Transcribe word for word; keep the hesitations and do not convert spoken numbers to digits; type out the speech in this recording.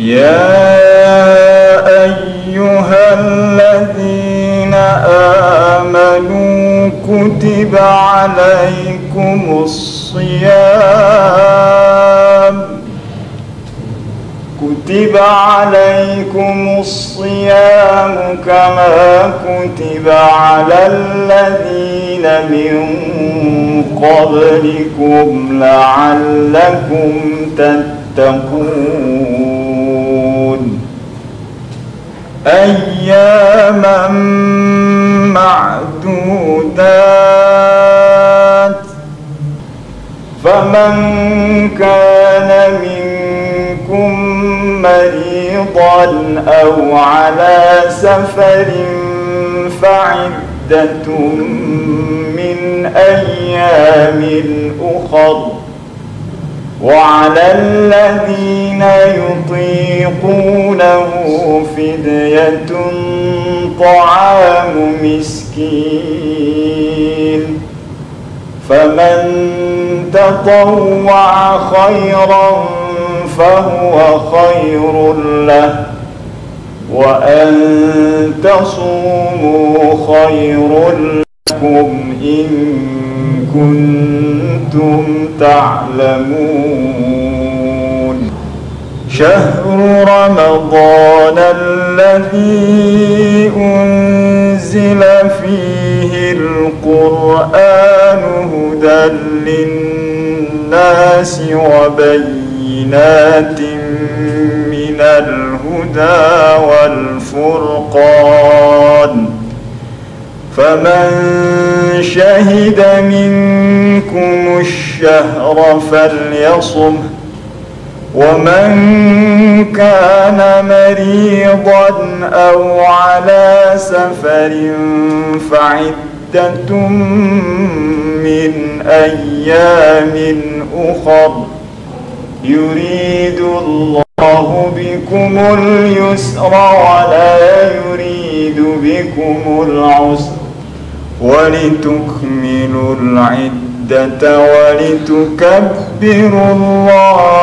يا أيها الذين آمنوا كتب عليكم الصيام كتب عليكم الصيام كما كتب على الذين من قبلكم لعلكم تتقون أياما معدودات فمن كان منكم مريضا أو على سفر فعدة من أيام أخر وعلى الذين يطيقونه فدية طعام مسكين فمن تطوع خيرا فهو خير له وأن تصوموا خير لكم إن كنتم تعلمون شهر رمضان الذي أنزل فيه القرآن هدى للناس وبينات من الهدى والفرقان فمن شهد منكم الشهر فليصم ومن كان مريضا أو على سفر فعدة من أيام أخر يريد الله بكم اليسر ولا يريد بكم العسر ولتكملوا العدة ولتكبروا الله